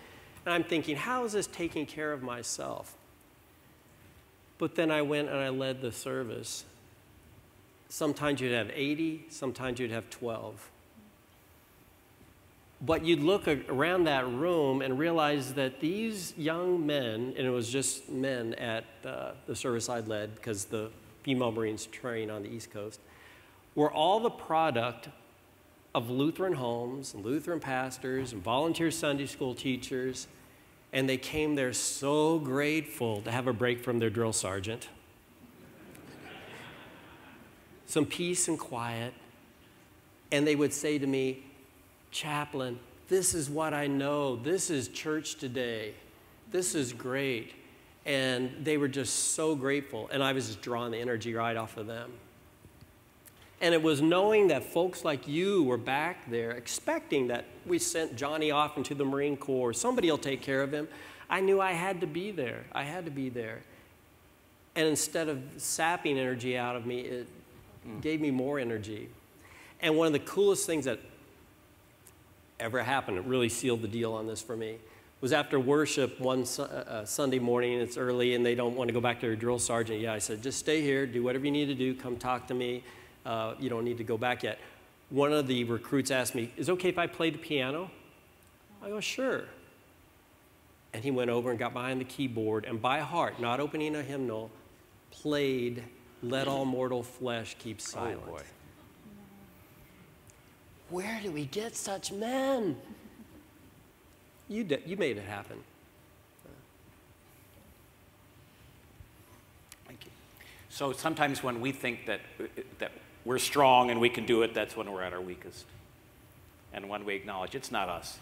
And I'm thinking, how is this taking care of myself? But then I went and I led the service. Sometimes you'd have 80, sometimes you'd have 12. But you'd look around that room and realize that these young men, and it was just men at the service I'd led because the female Marines train on the East Coast, were all the product of Lutheran homes, and Lutheran pastors, and volunteer Sunday school teachers, and they came there so grateful to have a break from their drill sergeant. Some peace and quiet, and they would say to me, "Chaplain, this is what I know. This is church today. This is great." And they were just so grateful, and I was just drawing the energy right off of them. And it was knowing that folks like you were back there, expecting that we sent Johnny off into the Marine Corps, somebody will take care of him. I knew I had to be there. I had to be there. And instead of sapping energy out of me, it gave me more energy. And one of the coolest things that ever happened, it really sealed the deal on this for me, was after worship one Sunday morning, and it's early, and they don't want to go back to their drill sergeant. Yeah, I said, just stay here, do whatever you need to do, come talk to me. You don't need to go back yet. One of the recruits asked me, is it okay if I play the piano? I go, sure. And he went over and got behind the keyboard and by heart, not opening a hymnal, played Let All Mortal Flesh Keep Silent. Oh boy. Where do we get such men? You made it happen. Thank you. So sometimes when we think that we're strong and we can do it, that's when we're at our weakest. And when we acknowledge it's not us,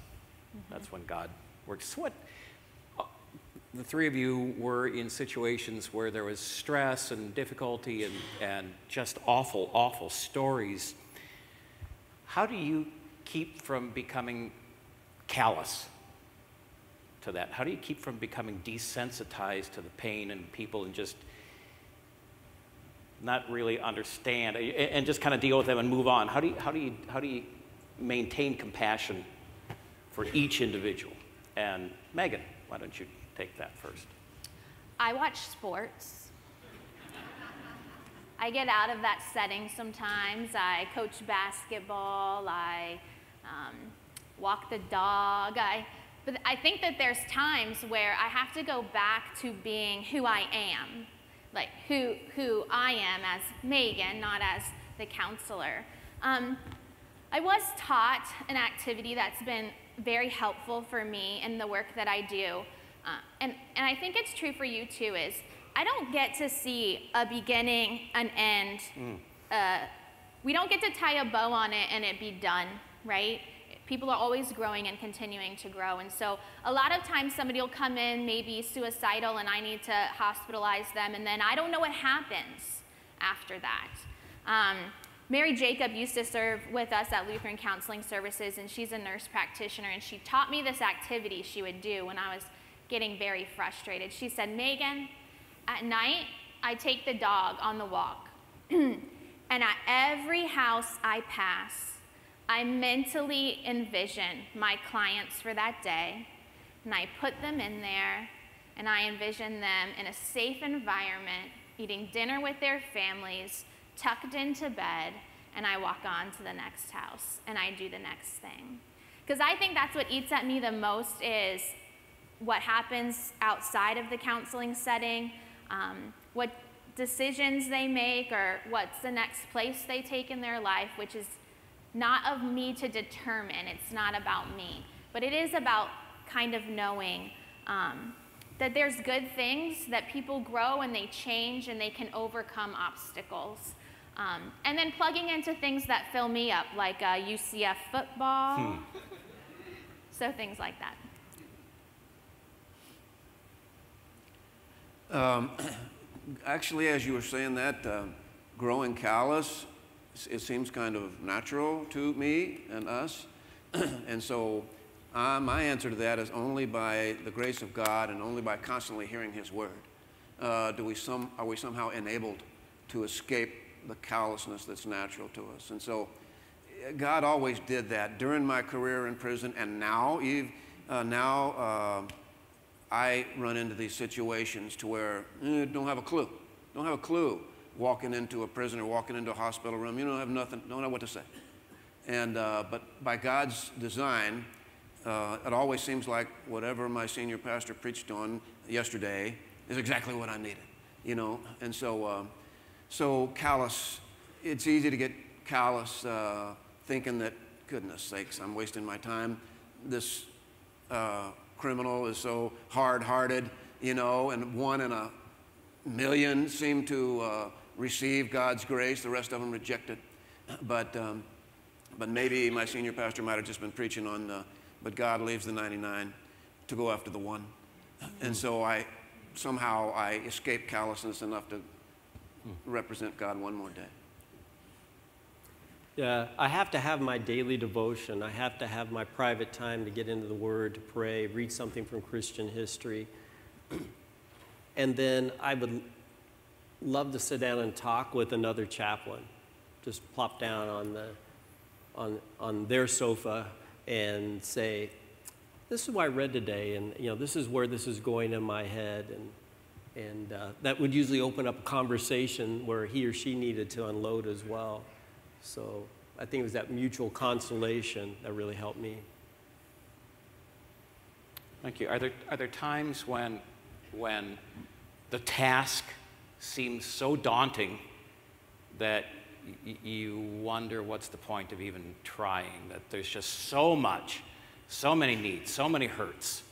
that's when God works. So what, the three of you were in situations where there was stress and difficulty and just awful, awful stories. How do you keep from becoming callous to that? How do you keep from becoming desensitized to the pain and people and just not really understand and just kind of deal with them and move on? How do you maintain compassion for each individual? And Megan, why don't you take that first? I watch sports. I get out of that setting sometimes. I coach basketball. I walk the dog. But I think that there's times where I have to go back to being who I am. Like who I am as Megan, not as the counselor. I was taught an activity that's been very helpful for me in the work that I do, and I think it's true for you too, is I don't get to see a beginning, an end. We don't get to tie a bow on it and it be done, right? People are always growing and continuing to grow. And so a lot of times somebody will come in maybe suicidal and I need to hospitalize them and then I don't know what happens after that. Mary Jacob used to serve with us at Lutheran Counseling Services and she's a nurse practitioner and she taught me this activity she would do when I was getting very frustrated. She said, Megan, at night I take the dog on the walk and at every house I pass, I mentally envision my clients for that day, and I put them in there, and I envision them in a safe environment, eating dinner with their families, tucked into bed, and I walk on to the next house, and I do the next thing. Because I think that's what eats at me the most is what happens outside of the counseling setting, what decisions they make, or what's the next place they take in their life, which is not of me to determine, it's not about me, but it is about kind of knowing that there's good things, that people grow and they change and they can overcome obstacles. And then plugging into things that fill me up, like UCF football, so things like that. Actually, as you were saying that, growing callous, it seems kind of natural to me and us. And so my answer to that is only by the grace of God and only by constantly hearing his word. Are we somehow enabled to escape the callousness that's natural to us? And so God always did that during my career in prison. And now, I run into these situations to where don't have a clue, don't have a clue. Walking into a prison or walking into a hospital room, you don't have nothing, don't know what to say. And, but by God's design, it always seems like whatever my senior pastor preached on yesterday is exactly what I needed, you know? And so So callous, it's easy to get callous thinking that, goodness sakes, I'm wasting my time. This criminal is so hard-hearted, you know, and one in a million seem to receive God's grace. The rest of them reject it. But maybe my senior pastor might have just been preaching on but God leaves the 99 to go after the one. And so I somehow escaped callousness enough to represent God one more day. Yeah, I have to have my daily devotion. I have to have my private time to get into the Word, to pray, read something from Christian history. And then I would love to sit down and talk with another chaplain. Just plop down on their sofa and say, this is what I read today, and you know, this is where this is going in my head, and that would usually open up a conversation where he or she needed to unload as well. So I think it was that mutual consolation that really helped me. Thank you. Are there times when the task seems so daunting that you wonder what's the point of even trying, that there's just so much, so many needs, so many hurts?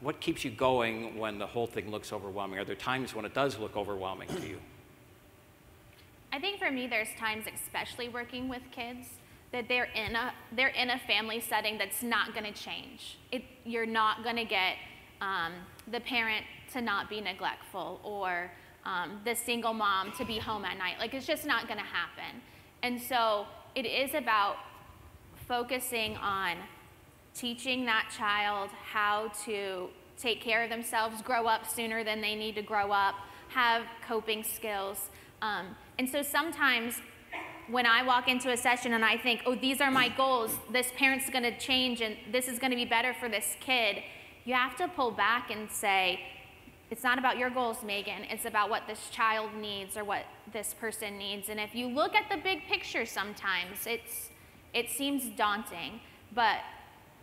What keeps you going when the whole thing looks overwhelming? Are there times when it does look overwhelming to you? I think for me, there's times, especially working with kids, that they're in a family setting that's not going to change. You're not going to get the parent to not be neglectful, or the single mom to be home at night. Like, it's just not going to happen. And so it is about focusing on teaching that child how to take care of themselves, grow up sooner than they need to grow up, have coping skills. And so sometimes when I walk into a session and I think, oh, these are my goals, this parent's going to change and this is going to be better for this kid, you have to pull back and say, it's not about your goals, Megan. It's about what this child needs or what this person needs. And if you look at the big picture sometimes, it seems daunting. But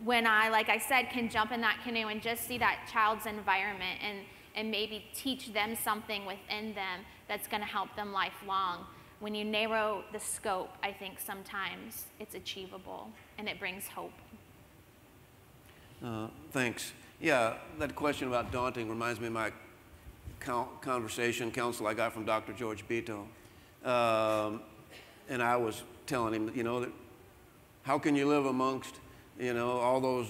when I, like I said, can jump in that canoe and just see that child's environment and maybe teach them something within them that's going to help them lifelong, when you narrow the scope, I think sometimes it's achievable and it brings hope. Thanks. Yeah, that question about daunting reminds me of my counsel I got from Dr. George Beto. And I was telling him, you know, that how can you live amongst, you know, all those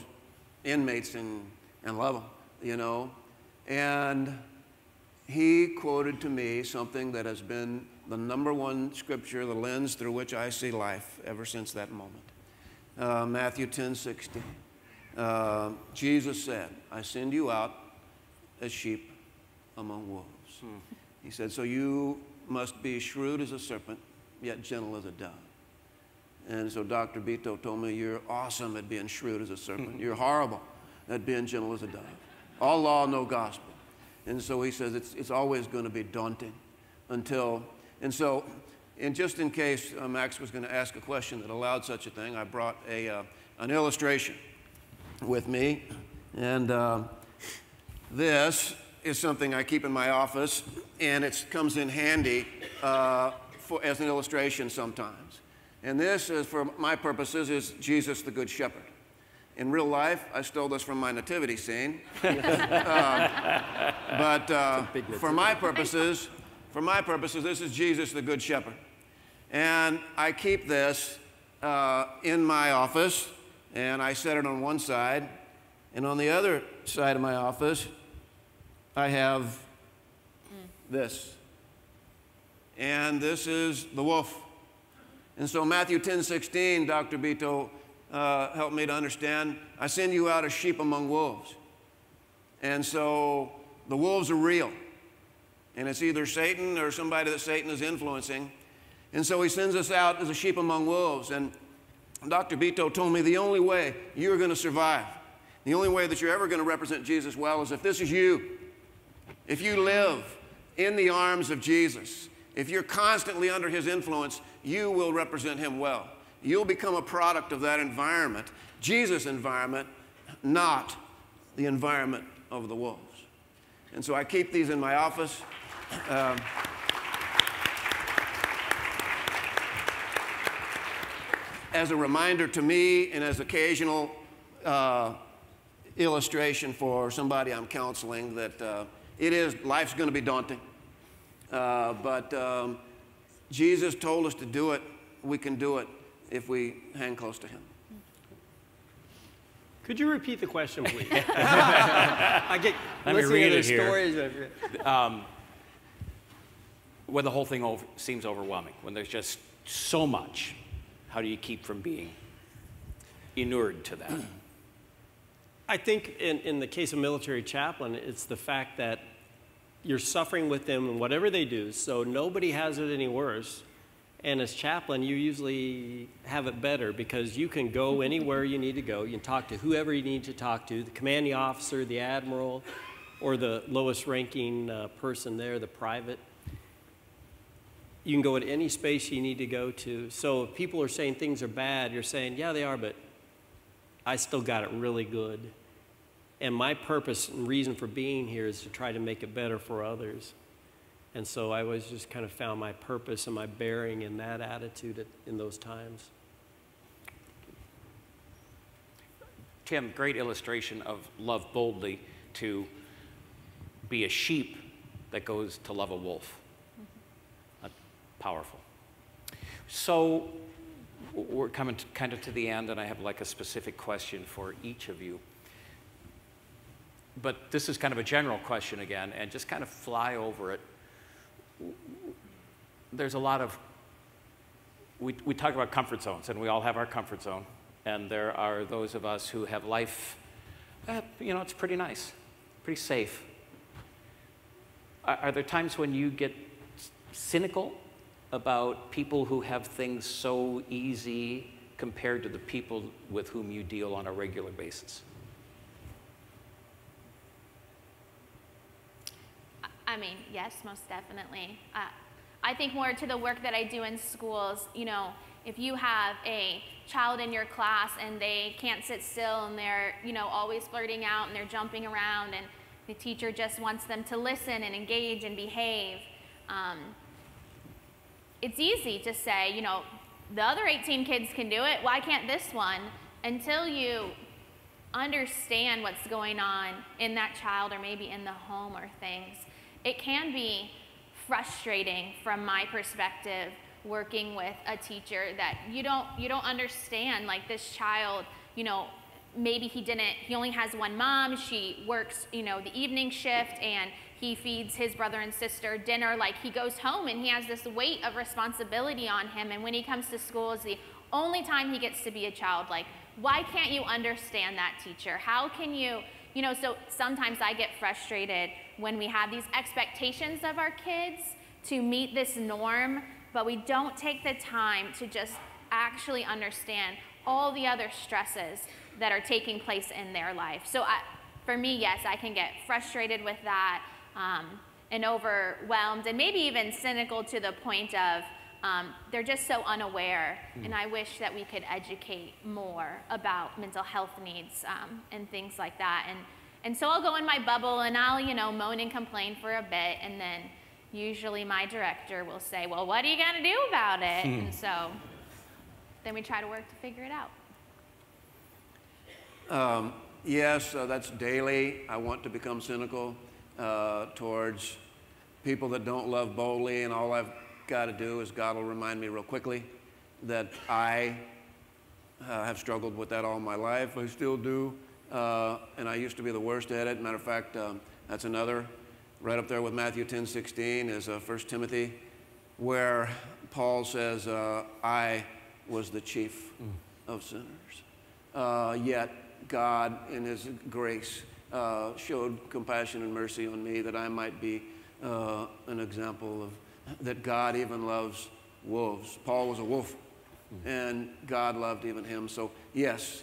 inmates and love them, you know? And he quoted to me something that has been the number one scripture, the lens through which I see life ever since that moment. Matthew 10:16. Jesus said, I send you out as sheep among wolves. He said, so you must be shrewd as a serpent, yet gentle as a dove. And so Dr. Beto told me, you're awesome at being shrewd as a serpent. You're horrible at being gentle as a dove. All law, no gospel. And so he says, it's always going to be daunting until, and just in case Max was going to ask a question that allowed such a thing, I brought an illustration with me, and this is something I keep in my office, and it comes in handy as an illustration sometimes. And this is, for my purposes, is Jesus the Good Shepherd. In real life, I stole this from my nativity scene, but for my purposes, this is Jesus the Good Shepherd, and I keep this in my office. And I set it on one side, and on the other side of my office, I have this. And this is the wolf. And so Matthew 10:16, Dr. Beto helped me to understand, I send you out as sheep among wolves. And so the wolves are real. And it's either Satan or somebody that Satan is influencing. And so he sends us out as a sheep among wolves. And Dr. Beto told me the only way you're going to survive, the only way that you're ever going to represent Jesus well, is if this is you. If you live in the arms of Jesus, if you're constantly under his influence, you will represent him well. You'll become a product of that environment, Jesus' environment, not the environment of the wolves. And so I keep these in my office. as a reminder to me and as occasional illustration for somebody I'm counseling that life's going to be daunting. But Jesus told us to do it. We can do it if we hang close to him. Could you repeat the question, please? Let me read it here. When the whole thing seems overwhelming, when there's just so much, how do you keep from being inured to that? I think in the case of military chaplain, it's the fact that you're suffering with them and whatever they do, so nobody has it any worse. And as chaplain, you usually have it better because you can go anywhere you need to go. You can talk to whoever you need to talk to, the commanding officer, the admiral, or the lowest ranking person there, the private. You can go to any space you need to go to. So if people are saying things are bad, you're saying, yeah, they are, but I still got it really good. And my purpose and reason for being here is to try to make it better for others. And so I always just kind of found my purpose and my bearing in that attitude in those times. Tim, great illustration of love boldly to be a sheep that goes to love a wolf. Mm-hmm. Powerful. So we're coming kind of to the end, and I have like a specific question for each of you. But this is kind of a general question again, and just kind of fly over it. There's a lot of, we talk about comfort zones, and we all have our comfort zone, and there are those of us who have life, you know, it's pretty nice, pretty safe. Are there times when you get cynical about people who have things so easy compared to the people with whom you deal on a regular basis? I mean, yes, most definitely. I think more to the work that I do in schools, you know, if you have a child in your class and they can't sit still and they're, you know, always flirting out and they're jumping around and the teacher just wants them to listen and engage and behave, it's easy to say, you know, the other 18 kids can do it, why can't this one? Until you understand what's going on in that child or maybe in the home or things. It can be frustrating from my perspective working with a teacher that you don't understand, like this child, you know, maybe he only has one mom, she works, you know, the evening shift and he feeds his brother and sister dinner, like he goes home and he has this weight of responsibility on him, and when he comes to school it's the only time he gets to be a child. Like, why can't you understand that, teacher? How can you, you know, so sometimes I get frustrated when we have these expectations of our kids to meet this norm, but we don't take the time to just actually understand all the other stresses that are taking place in their life. So for me, yes, I can get frustrated with that and overwhelmed and maybe even cynical to the point of they're just so unaware. Mm. And I wish that we could educate more about mental health needs and things like that. And so I'll go in my bubble and I'll, you know, moan and complain for a bit, and then usually my director will say, well, what are you gonna do about it? And so then we try to work to figure it out. Yes, that's daily. I want to become cynical towards people that don't love boldly, and all I've got to do is God will remind me real quickly that I have struggled with that all my life. I still do. And I used to be the worst at it. Matter of fact, that's another, right up there with Matthew 10:16 is 1 Timothy, where Paul says, I was the chief of sinners. Yet God, in his grace, showed compassion and mercy on me that I might be an example of that God even loves wolves. Paul was a wolf, and God loved even him. So yes.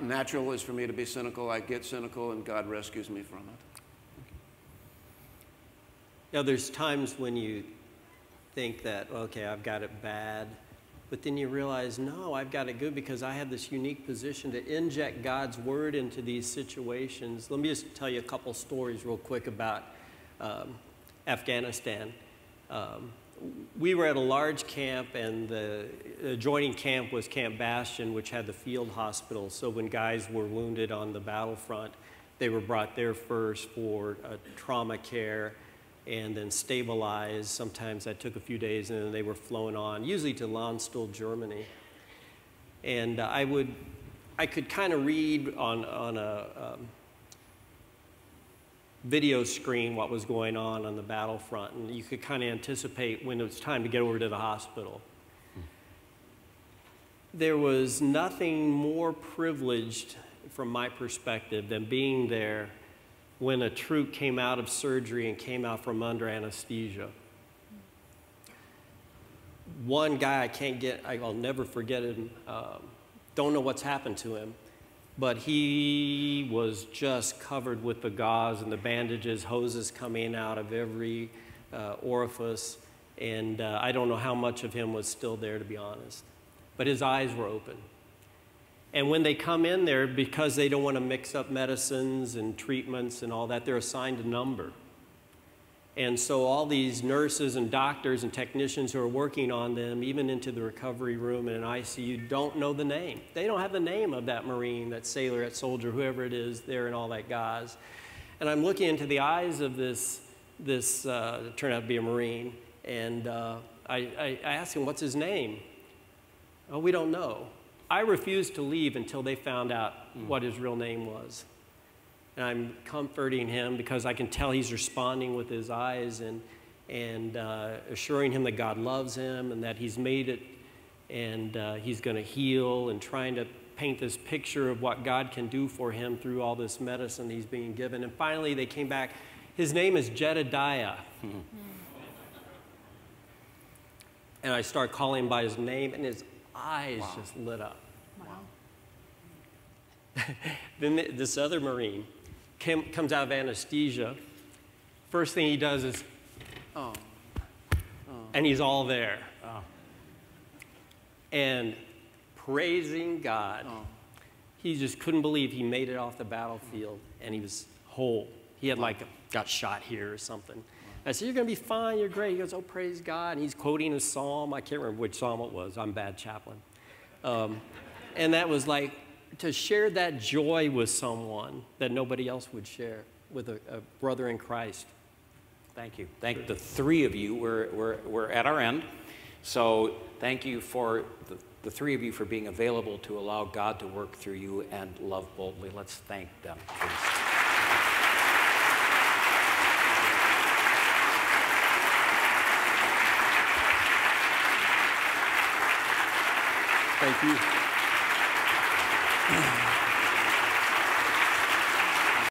Natural is for me to be cynical. I get cynical, and God rescues me from it. Now, there's times when you think that, okay, I've got it bad, but then you realize, no, I've got it good because I have this unique position to inject God's word into these situations. Let me just tell you a couple stories real quick about Afghanistan. we were at a large camp, and the adjoining camp was Camp Bastion, which had the field hospital. So when guys were wounded on the battlefront, they were brought there first for trauma care and then stabilized. Sometimes that took a few days, and then they were flown on, usually to Landstuhl, Germany. And I could kind of read on a video screen what was going on the battlefront, and you could kind of anticipate when it was time to get over to the hospital. There was nothing more privileged from my perspective than being there when a troop came out of surgery and came out from under anesthesia. One guy, I'll never forget him, don't know what's happened to him, but he was just covered with the gauze and the bandages, hoses coming out of every orifice, and I don't know how much of him was still there, to be honest, but his eyes were open. And when they come in there, because they don't want to mix up medicines and treatments and all that, they're assigned a number. And so all these nurses and doctors and technicians who are working on them, even into the recovery room in an ICU, don't know the name. They don't have the name of that Marine, that sailor, that soldier, whoever it is there in all that gauze. And I'm looking into the eyes of this it turned out to be a Marine, and I asked him, what's his name? Oh, we don't know. I refused to leave until they found out what his real name was. And I'm comforting him because I can tell he's responding with his eyes and assuring him that God loves him and that he's made it and he's going to heal, and trying to paint this picture of what God can do for him through all this medicine he's being given. And finally they came back. His name is Jedediah. And I start calling him by his name, and his eyes just lit up. Wow. Then this other Marine comes out of anesthesia. First thing he does is, and he's all there. Oh. And praising God, he just couldn't believe he made it off the battlefield, and he was whole. He had like got shot here or something. I said, you're going to be fine, you're great. He goes, oh, praise God. And he's quoting a psalm. I can't remember which psalm it was. I'm a bad chaplain. And that was like, to share that joy with someone that nobody else would share, with a brother in Christ. Thank you. Thank the three of you. We're at our end. So thank you for the three of you for being available to allow God to work through you and love boldly. Let's thank them, please. Thank you.